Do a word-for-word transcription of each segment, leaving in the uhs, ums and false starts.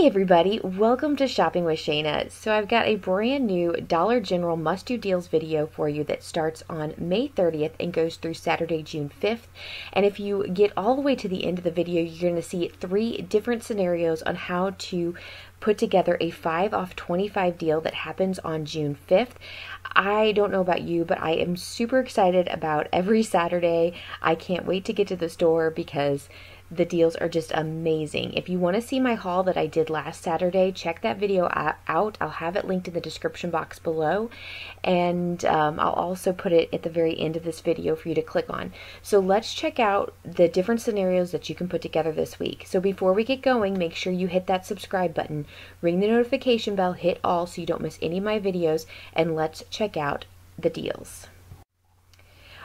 Hey everybody, welcome to Shopping with Shana. So I've got a brand new Dollar General Must Do Deals video for you that starts on May thirtieth and goes through Saturday, June fifth. And if you get all the way to the end of the video, you're going to see three different scenarios on how to put together a five off twenty-five deal that happens on June fifth. I don't know about you, but I am super excited about every Saturday. I can't wait to get to the store because the deals are just amazing. If you want to see my haul that I did last Saturday, check that video out. I'll have it linked in the description box below, and um, I'll also put it at the very end of this video for you to click on. So let's check out the different scenarios that you can put together this week. So before we get going, make sure you hit that subscribe button, ring the notification bell, hit all so you don't miss any of my videos, and let's check out the deals.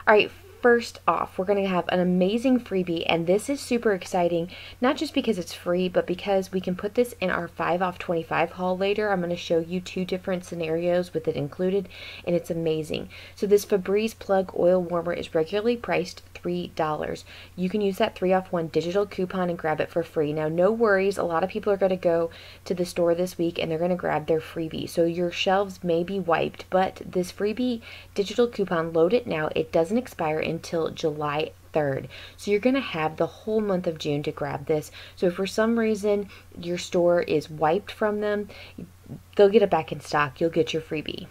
All right. First off, we're going to have an amazing freebie, and this is super exciting, not just because it's free, but because we can put this in our five off twenty-five haul later. I'm going to show you two different scenarios with it included, and it's amazing. So this Febreze plug oil warmer is regularly priced three dollars. You can use that three off one digital coupon and grab it for free. Now, no worries. A lot of people are going to go to the store this week, and they're going to grab their freebie. So your shelves may be wiped, but this freebie digital coupon, load it now. It doesn't expire until July third. So you're going to have the whole month of June to grab this. So if for some reason your store is wiped from them, they'll get it back in stock. You'll get your freebie.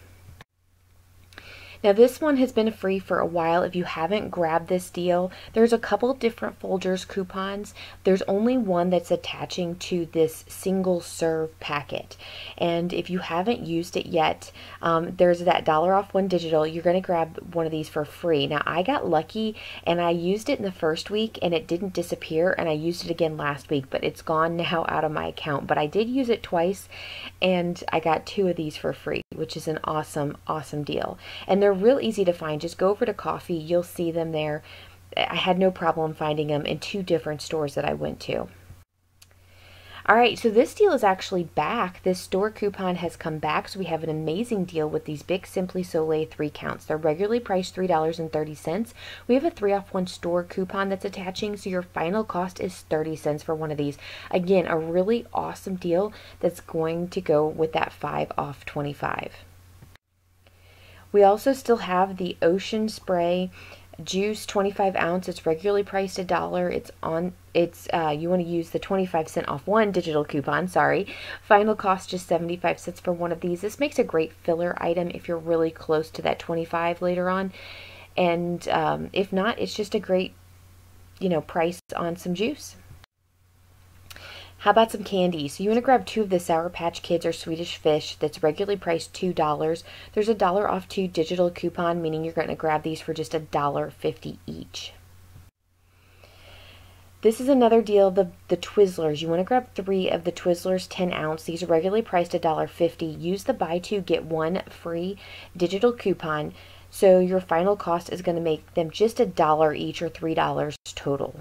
Now, this one has been free for a while. If you haven't grabbed this deal, there's a couple different Folgers coupons. There's only one that's attaching to this single serve packet. And if you haven't used it yet, um, there's that dollar off one digital. You're going to grab one of these for free. Now, I got lucky and I used it in the first week and it didn't disappear. And I used it again last week, but it's gone now out of my account. But I did use it twice and I got two of these for free, which is an awesome, awesome deal. And they're real easy to find. Just go over to Coffee. You'll see them there. I had no problem finding them in two different stores that I went to. All right, so this deal is actually back. This store coupon has come back, so we have an amazing deal with these Bic Simply Soleil three counts. They're regularly priced three dollars and thirty cents. We have a three off one store coupon that's attaching, so your final cost is thirty cents for one of these. Again, a really awesome deal that's going to go with that five off twenty-five. We also still have the Ocean Spray juice, twenty-five ounce. It's regularly priced a dollar. It's on. It's uh, you want to use the twenty-five cent off one digital coupon. Sorry, final cost just seventy-five cents for one of these. This makes a great filler item if you're really close to that twenty-five later on, and um, if not, it's just a great, you know, price on some juice. How about some candy? So you want to grab two of the Sour Patch Kids or Swedish Fish. That's regularly priced two dollars. There's a dollar off two digital coupon, meaning you're going to grab these for just a dollar fifty each. This is another deal, the, the Twizzlers. You want to grab three of the Twizzlers ten ounce. These are regularly priced a dollar fifty. Use the buy two, get one free digital coupon. So your final cost is going to make them just a dollar each, or three dollars total.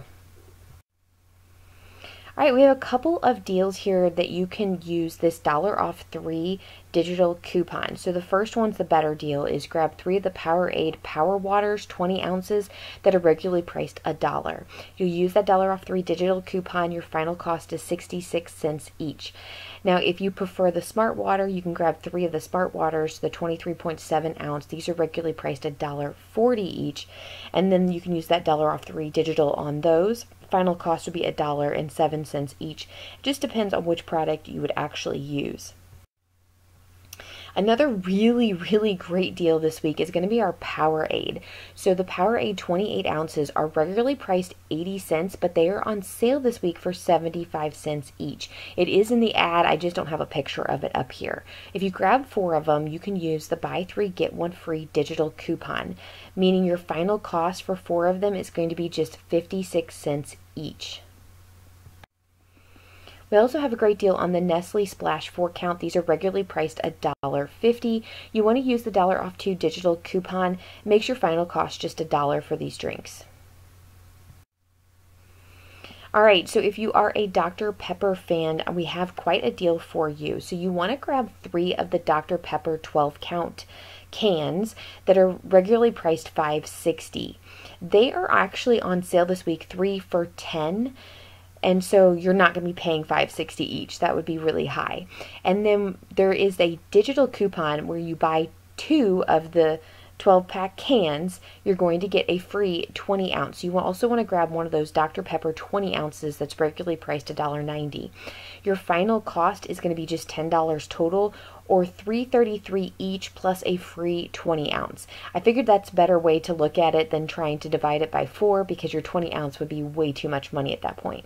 All right, we have a couple of deals here that you can use this dollar off three digital coupon. So the first one's the better deal, is grab three of the Powerade Power Waters, twenty ounces, that are regularly priced a dollar. You'll use that dollar off three digital coupon. Your final cost is sixty-six cents each. Now, if you prefer the Smart Water, you can grab three of the Smart Waters, the twenty-three point seven ounce. These are regularly priced a dollar forty each, and then you can use that dollar off three digital on those. Final cost would be a dollar and seven cents each. It just depends on which product you would actually use. Another really, really great deal this week is going to be our Powerade. So the Powerade twenty-eight ounces are regularly priced eighty cents, but they are on sale this week for seventy-five cents each. It is in the ad. I just don't have a picture of it up here. If you grab four of them, you can use the buy three, get one free digital coupon, meaning your final cost for four of them is going to be just fifty-six cents each. We also have a great deal on the Nestle Splash four count. These are regularly priced a dollar fifty. You want to use the dollar off two digital coupon. It makes your final cost just a dollar for these drinks. All right, so if you are a Doctor Pepper fan, we have quite a deal for you. So you want to grab three of the Doctor Pepper twelve count cans that are regularly priced five sixty. They are actually on sale this week, three for ten. And so you're not going to be paying five dollars and sixty cents each. That would be really high. And then there is a digital coupon where you buy two of the twelve pack cans, you're going to get a free twenty ounce. You will also want to grab one of those Doctor Pepper twenty ounces that's regularly priced one ninety. Your final cost is going to be just ten dollars total, or three thirty-three each plus a free twenty ounce. I figured that's a better way to look at it than trying to divide it by four, because your twenty ounce would be way too much money at that point.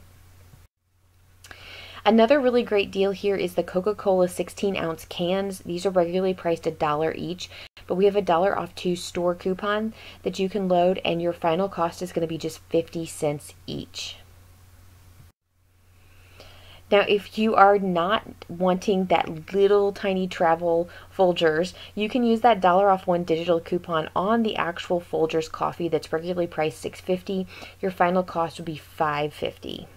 Another really great deal here is the Coca-Cola sixteen ounce cans. These are regularly priced a dollar each, but we have a dollar off two store coupon that you can load, and your final cost is going to be just fifty cents each. Now, if you are not wanting that little tiny travel Folgers, you can use that dollar off one digital coupon on the actual Folgers coffee that's regularly priced six fifty. Your final cost would be five fifty.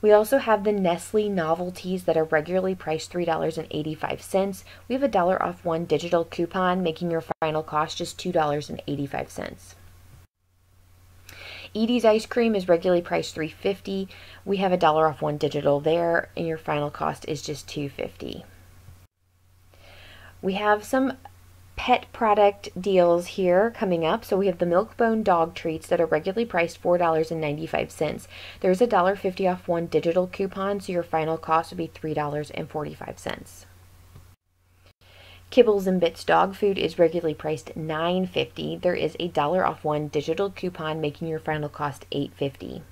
We also have the Nestle novelties that are regularly priced three eighty-five. We have a dollar off one digital coupon, making your final cost just two eighty-five. Edie's ice cream is regularly priced three fifty. We have a dollar off one digital there, and your final cost is just two fifty. We have some pet product deals here coming up. So we have the Milk-Bone dog treats that are regularly priced four ninety-five. There's a one fifty off one digital coupon, so your final cost would be three forty-five. Kibbles and Bits dog food is regularly priced nine fifty. There is a dollar off one digital coupon, making your final cost eight fifty.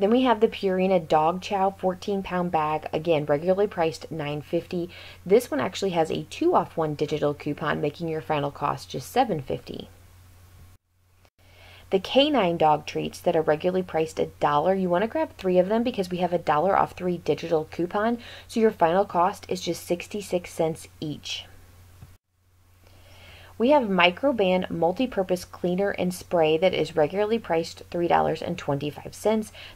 Then we have the Purina Dog Chow fourteen pound bag, again, regularly priced nine fifty. This one actually has a two off one digital coupon, making your final cost just seven fifty. The canine dog treats that are regularly priced a dollar, you want to grab three of them because we have a dollar off three digital coupon, so your final cost is just sixty-six cents each. We have Microban multi-purpose cleaner and spray that is regularly priced three twenty-five.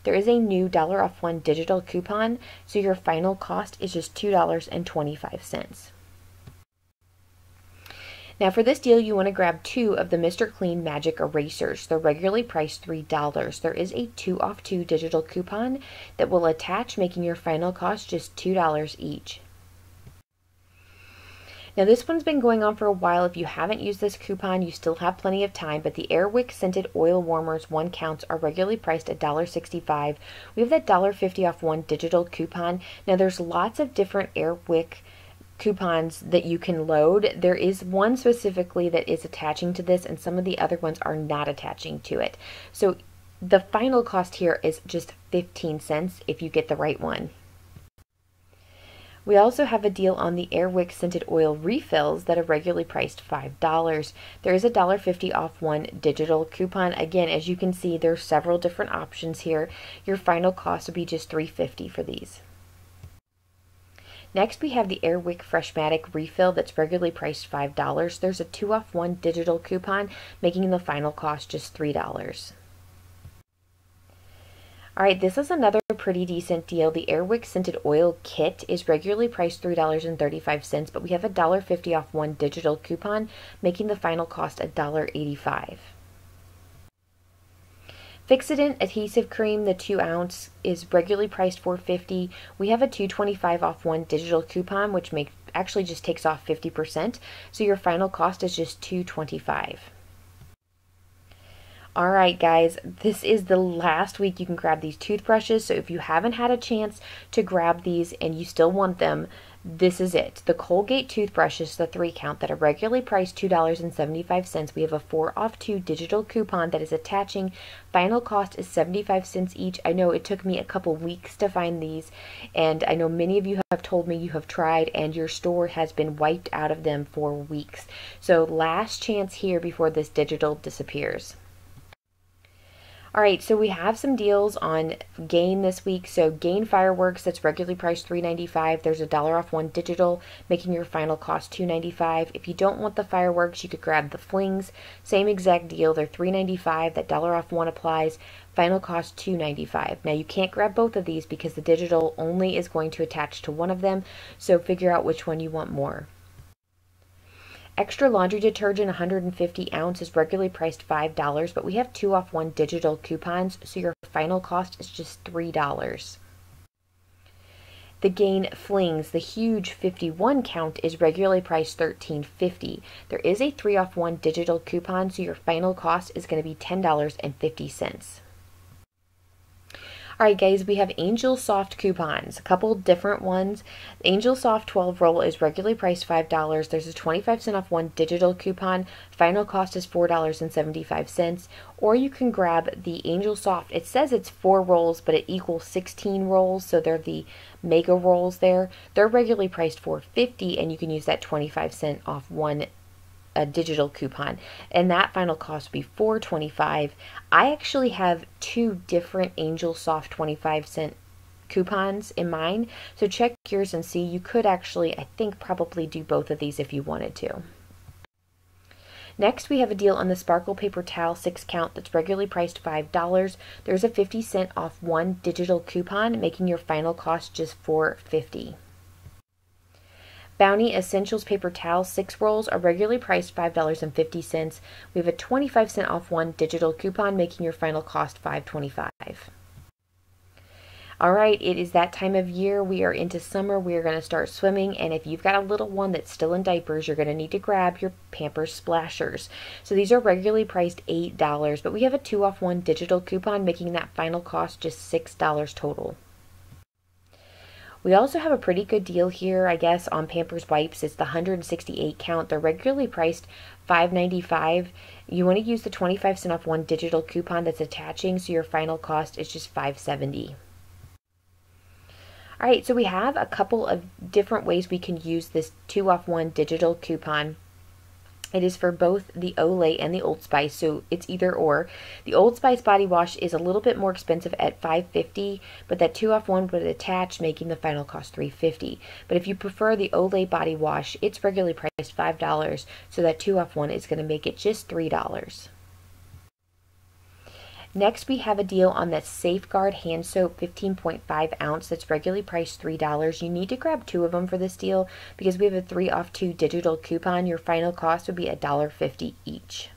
There is a new dollar off one digital coupon, so your final cost is just two twenty-five. Now for this deal, you want to grab two of the Mister Clean Magic Erasers. They're regularly priced three dollars. There is a two off two digital coupon that will attach, making your final cost just two dollars each. Now this one's been going on for a while. If you haven't used this coupon, you still have plenty of time, but the Air Wick scented oil warmers one counts are regularly priced one sixty-five. We have that one fifty off one digital coupon. Now there's lots of different Air Wick coupons that you can load. There is one specifically that is attaching to this, and some of the other ones are not attaching to it. So the final cost here is just fifteen cents if you get the right one. We also have a deal on the Air Wick scented oil refills that are regularly priced five dollars. There is a one fifty off one digital coupon. Again, as you can see, there are several different options here. Your final cost would be just three fifty for these. Next, we have the Air Wick Freshmatic refill that's regularly priced five dollars. There's a two off one digital coupon, making the final cost just three dollars. All right, this is another pretty decent deal. The Air Wick Scented Oil Kit is regularly priced three thirty-five, but we have a one fifty off one digital coupon, making the final cost one eighty-five. Fixident Adhesive Cream, the two ounce, is regularly priced four fifty. We have a two twenty-five off one digital coupon, which make, actually just takes off fifty percent, so your final cost is just two twenty-five. All right, guys, this is the last week you can grab these toothbrushes. So if you haven't had a chance to grab these and you still want them, this is it. The Colgate toothbrushes, the three count that are regularly priced two seventy-five. We have a four off two digital coupon that is attaching. Final cost is seventy-five cents each. I know it took me a couple weeks to find these, and I know many of you have told me you have tried and your store has been wiped out of them for weeks. So last chance here before this digital disappears. All right, so we have some deals on Gain this week. So Gain Fireworks, that's regularly priced three ninety-five. There's a dollar off one digital, making your final cost two ninety-five. If you don't want the fireworks, you could grab the flings. Same exact deal, they're three ninety-five. That dollar off one applies. Final cost two ninety-five. Now you can't grab both of these because the digital only is going to attach to one of them. So figure out which one you want more. Extra laundry detergent, one hundred fifty ounce, is regularly priced five dollars, but we have two off one digital coupons, so your final cost is just three dollars. The Gain Flings, the huge fifty-one count, is regularly priced thirteen fifty. There is a three off one digital coupon, so your final cost is going to be ten dollars and fifty cents. Alright guys, we have Angel Soft coupons, a couple different ones. Angel Soft twelve roll is regularly priced five dollars. There's a twenty-five cent off one digital coupon. Final cost is four dollars and seventy-five cents. Or you can grab the Angel Soft. It says it's four rolls, but it equals sixteen rolls, so they're the mega rolls there. They're regularly priced four fifty, and you can use that twenty-five cent off one a digital coupon, and that final cost would be four twenty-five. I actually have two different Angel Soft twenty-five cent coupons in mine, so check yours and see. You could actually, I think, probably do both of these if you wanted to. Next, we have a deal on the Sparkle paper towel six count that's regularly priced five dollars. There's a fifty cent off one digital coupon, making your final cost just four fifty. Bounty Essentials paper towels, six rolls, are regularly priced five dollars and fifty cents. We have a twenty-five cent off one digital coupon, making your final cost five twenty-five. All right, it is that time of year. We are into summer. We are going to start swimming, and if you've got a little one that's still in diapers, you're going to need to grab your Pampers Splashers. So these are regularly priced eight dollars, but we have a two off one digital coupon, making that final cost just six dollars total. We also have a pretty good deal here, I guess, on Pampers wipes. It's the one hundred sixty-eight count. They're regularly priced five ninety-five. You want to use the twenty-five cent off one digital coupon that's attaching, so your final cost is just five seventy. All right, so we have a couple of different ways we can use this two off one digital coupon. It is for both the Olay and the Old Spice, so it's either or. The Old Spice body wash is a little bit more expensive at five fifty, but that two off one would attach, making the final cost three fifty. But if you prefer the Olay body wash, it's regularly priced five dollars, so that two off one is going to make it just three dollars. Next, we have a deal on that Safeguard hand soap, fifteen point five ounce, that's regularly priced three dollars. You need to grab two of them for this deal because we have a three off two digital coupon. Your final cost would be one dollar and fifty cents each.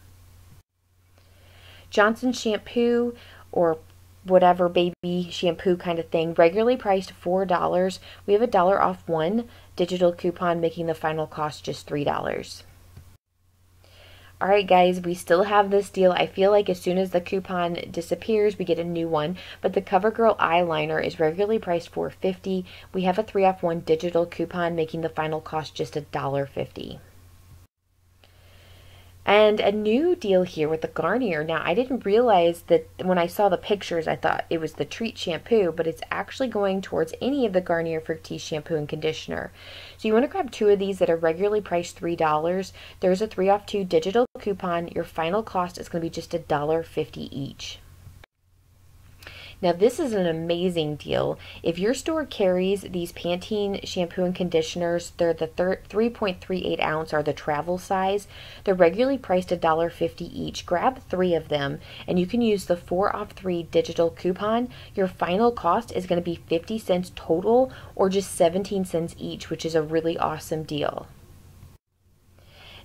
Johnson shampoo, or whatever baby shampoo kind of thing, regularly priced four dollars. We have a dollar off one digital coupon, making the final cost just three dollars. Alright guys, we still have this deal. I feel like as soon as the coupon disappears, we get a new one. But the CoverGirl eyeliner is regularly priced four fifty. We have a three off one digital coupon, making the final cost just one dollar and fifty cents. And a new deal here with the Garnier. Now, I didn't realize that when I saw the pictures, I thought it was the Treat shampoo, but it's actually going towards any of the Garnier Fructis shampoo and conditioner. So you want to grab two of these that are regularly priced three dollars. There's a three off two digital coupon. Your final cost is going to be just one dollar and fifty cents each. Now, this is an amazing deal. If your store carries these Pantene shampoo and conditioners, they're the three point three eight ounce, or the travel size. They're regularly priced one dollar and fifty cents each. Grab three of them, and you can use the four off three digital coupon. Your final cost is going to be fifty cents total, or just seventeen cents each, which is a really awesome deal.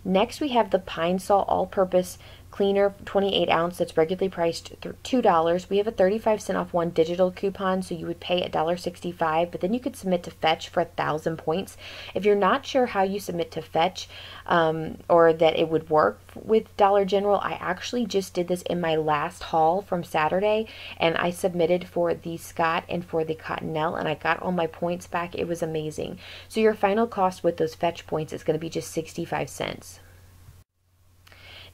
Next, we have the Pine Sol all-purpose cleaner, twenty-eight ounce, that's regularly priced two dollars. We have a thirty-five cent off one digital coupon, so you would pay one dollar and sixty-five cents, but then you could submit to Fetch for one thousand points. If you're not sure how you submit to Fetch, um, or that it would work with Dollar General, I actually just did this in my last haul from Saturday, and I submitted for the Scott and for the Cottonelle, and I got all my points back. It was amazing. So your final cost with those Fetch points is going to be just sixty-five cents.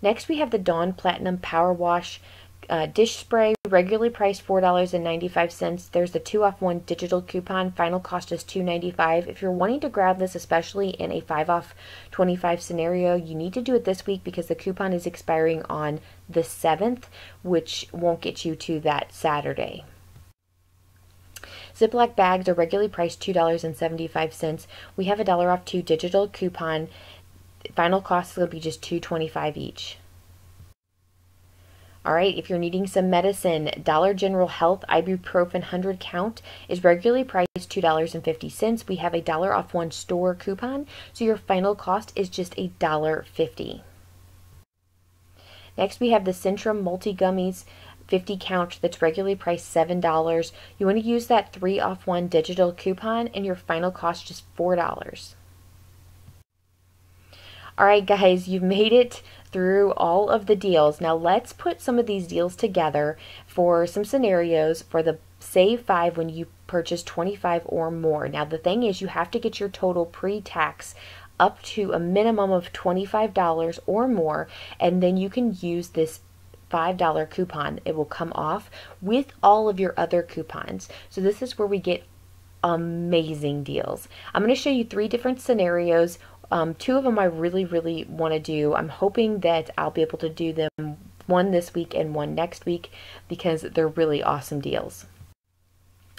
Next, we have the Dawn Platinum Power Wash uh, dish spray, regularly priced four dollars and ninety-five cents. There's the two off one digital coupon. Final cost is two ninety-five. If you're wanting to grab this, especially in a five off twenty-five scenario, you need to do it this week because the coupon is expiring on the seventh, which won't get you to that Saturday. Ziploc bags are regularly priced two dollars and seventy-five cents. We have a dollar off two digital coupon. Final cost is going to be just two twenty-five each. All right, if you're needing some medicine, Dollar General Health Ibuprofen one hundred count is regularly priced two dollars and fifty cents. We have a dollar off one store coupon, so your final cost is just a dollar fifty. Next, we have the Centrum Multi Gummies fifty count that's regularly priced seven dollars. You want to use that three off one digital coupon, and your final cost just four dollars. All right, guys, you've made it through all of the deals. Now let's put some of these deals together for some scenarios for the save five when you purchase twenty-five or more. Now the thing is, you have to get your total pre-tax up to a minimum of twenty-five dollars or more, and then you can use this five dollar coupon. It will come off with all of your other coupons. So this is where we get amazing deals. I'm going to show you three different scenarios. Um, two of them I really, really want to do. I'm hoping that I'll be able to do them, one this week and one next week, because they're really awesome deals.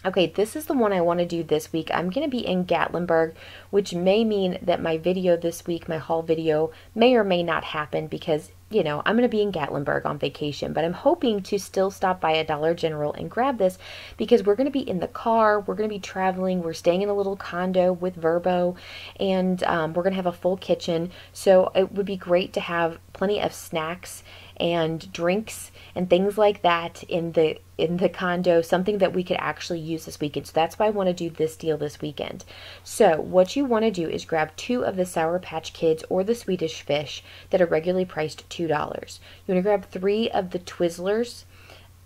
Okay, this is the one I want to do this week. I'm going to be in Gatlinburg, which may mean that my video this week, my haul video, may or may not happen because, you know, I'm going to be in Gatlinburg on vacation, but I'm hoping to still stop by a Dollar General and grab this because we're going to be in the car, we're going to be traveling, we're staying in a little condo with Verbo, and um, we're going to have a full kitchen, so it would be great to have plenty of snacks and drinks and things like that in the in the condo, something that we could actually use this weekend. So that's why I want to do this deal this weekend. So what you want to do is grab two of the Sour Patch Kids or the Swedish Fish that are regularly priced two dollars. You want to grab three of the Twizzlers,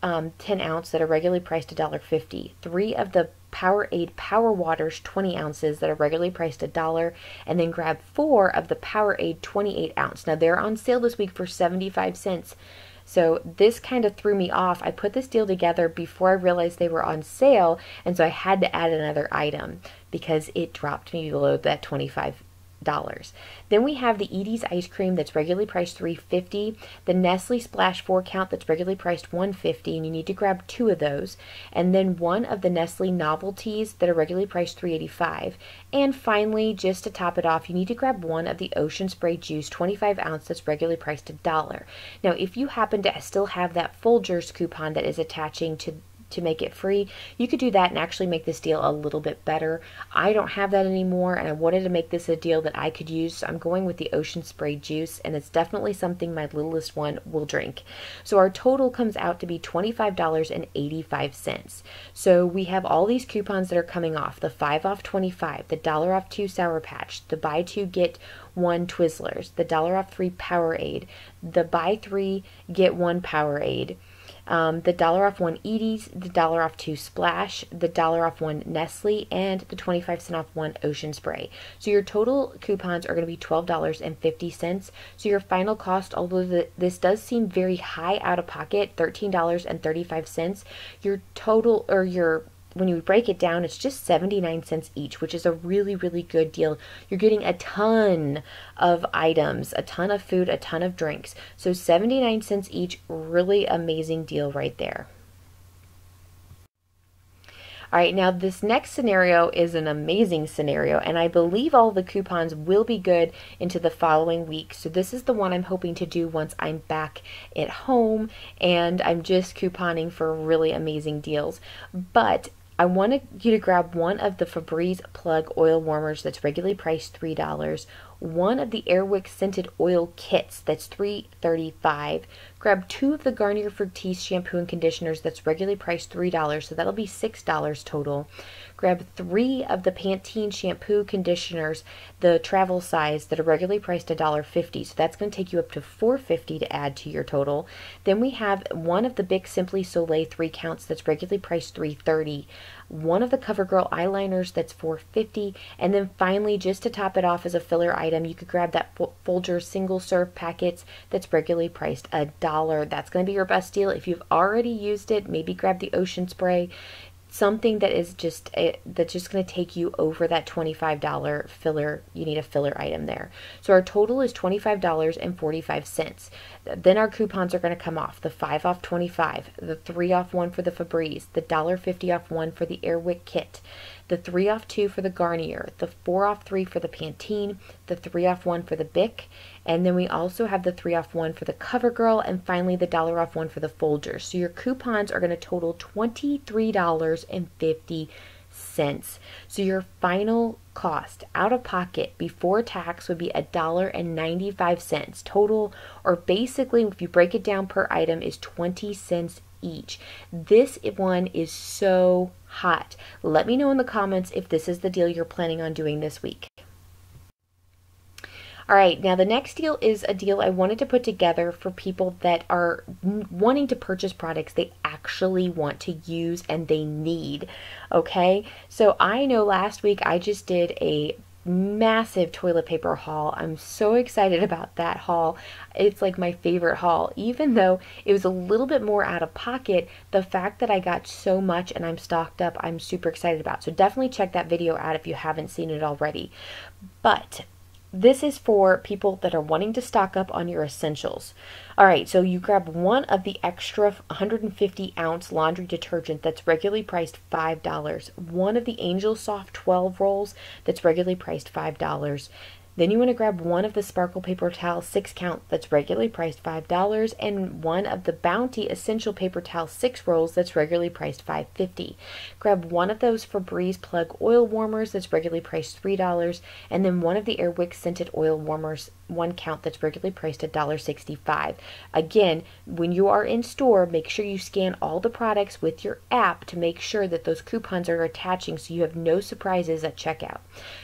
um, ten ounce, that are regularly priced a dollar fifty. Three of the Powerade Power Waters twenty ounces that are regularly priced a dollar, and then grab four of the Powerade twenty-eight ounce. Now they're on sale this week for seventy-five cents. So this kind of threw me off. I put this deal together before I realized they were on sale, and so I had to add another item because it dropped me below that twenty-five dollars. Then we have the Edie's ice cream that's regularly priced three fifty, the Nestle Splash four count that's regularly priced one fifty, and you need to grab two of those, and then one of the Nestle novelties that are regularly priced three eighty-five. And finally, just to top it off, you need to grab one of the Ocean Spray juice twenty-five ounce that's regularly priced a dollar. Now, if you happen to still have that Folgers coupon that is attaching to to make it free, you could do that and actually make this deal a little bit better. I don't have that anymore, and I wanted to make this a deal that I could use, so I'm going with the Ocean Spray juice, and it's definitely something my littlest one will drink. So our total comes out to be twenty-five dollars and eighty-five cents. So we have all these coupons that are coming off: the five off twenty-five, the dollar off two Sour Patch, the buy two get one Twizzlers, the dollar off three Powerade, the buy three get one Powerade, Um, the dollar off one Edie's, the dollar off two Splash, the dollar off one Nestle, and the twenty-five cent off one Ocean Spray. So your total coupons are going to be twelve dollars and fifty cents. So your final cost, although the, this does seem very high out of pocket, thirteen dollars and thirty-five cents, your total, or your, when you break it down, it's just seventy-nine cents each, which is a really, really good deal. You're getting a ton of items, a ton of food, a ton of drinks. So seventy-nine cents each, really amazing deal right there. All right, now this next scenario is an amazing scenario, and I believe all the coupons will be good into the following week. So this is the one I'm hoping to do once I'm back at home, and I'm just couponing for really amazing deals. But I want you to grab one of the Febreze plug oil warmers that's regularly priced three dollars, one of the Air Wick scented oil kits that's three thirty-five. Grab two of the Garnier Fructis shampoo and conditioners that's regularly priced three dollars, so that'll be six dollars total. Grab three of the Pantene shampoo conditioners, the travel size, that are regularly priced a dollar fifty, so that's going to take you up to four fifty to add to your total. Then we have one of the Bic Simply Soleil three counts that's regularly priced three thirty, one of the CoverGirl eyeliners that's four fifty, and then finally, just to top it off as a filler item, you could grab that Folgers single serve packets that's regularly priced a dollar. That's going to be your best deal. If you've already used it, maybe grab the Ocean Spray, something that is just a, that's just going to take you over that twenty-five dollar filler. You need a filler item there. So our total is twenty-five dollars and forty-five cents. Then our coupons are going to come off: the five off twenty-five, the three off one for the Febreze, the one fifty off one for the Air Wick kit, the three off two for the Garnier, the four off three for the Pantene, the three off one for the Bic, and then we also have the three off one for the CoverGirl, and finally the dollar off one for the Folgers. So your coupons are going to total twenty-three dollars and fifty cents. So your final cost out of pocket before tax would be a dollar and ninety-five cents total, or basically if you break it down per item is twenty cents each. This one is so hot. Let me know in the comments if this is the deal you're planning on doing this week. All right, now the next deal is a deal I wanted to put together for people that are wanting to purchase products they actually want to use and they need, okay? So I know last week I just did a massive toilet paper haul. I'm so excited about that haul. It's like my favorite haul. Even though it was a little bit more out of pocket, the fact that I got so much and I'm stocked up, I'm super excited about. So definitely check that video out if you haven't seen it already. But this is for people that are wanting to stock up on your essentials. All right, so you grab one of the extra one hundred fifty ounce laundry detergent that's regularly priced five dollars, one of the Angel Soft twelve rolls that's regularly priced five dollars. Then you want to grab one of the Sparkle paper towel six count that's regularly priced five dollars, and one of the Bounty essential paper towel six rolls that's regularly priced five fifty. Grab one of those Febreze plug oil warmers that's regularly priced three dollars, and then one of the Air Wick scented oil warmers one count that's regularly priced at a dollar sixty-five. Again, when you are in store, make sure you scan all the products with your app to make sure that those coupons are attaching so you have no surprises at checkout.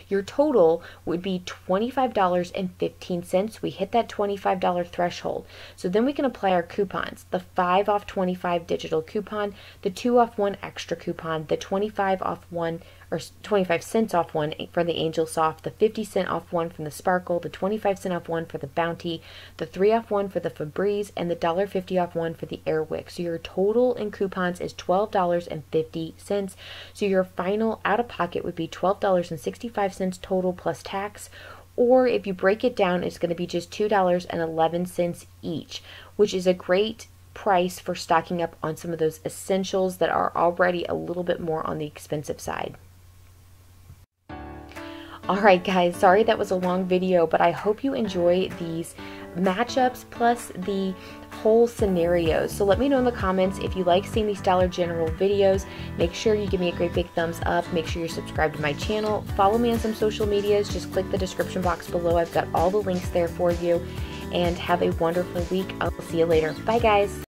Your total would be twenty-five dollars and fifteen cents. We hit that twenty-five dollar threshold. So then we can apply our coupons, the five off twenty-five digital coupon, the two off one extra coupon, the twenty-five off one or twenty-five cents off one from the Angel Soft, the fifty cent off one from the Sparkle, the twenty-five cent off one for the Bounty, the three off one for the Febreze, and the one dollar fifty off one for the Air Wick. So your total in coupons is twelve dollars and fifty cents. So your final out of pocket would be twelve dollars and sixty-five cents total plus tax, or if you break it down, it's going to be just two dollars and eleven cents each, which is a great price for stocking up on some of those essentials that are already a little bit more on the expensive side. All right, guys, sorry that was a long video, but I hope you enjoy these matchups plus the whole scenarios. So let me know in the comments if you like seeing these Dollar General videos. Make sure you give me a great big thumbs up. Make sure you're subscribed to my channel. Follow me on some social medias. Just click the description box below. I've got all the links there for you. And have a wonderful week. I'll see you later. Bye, guys.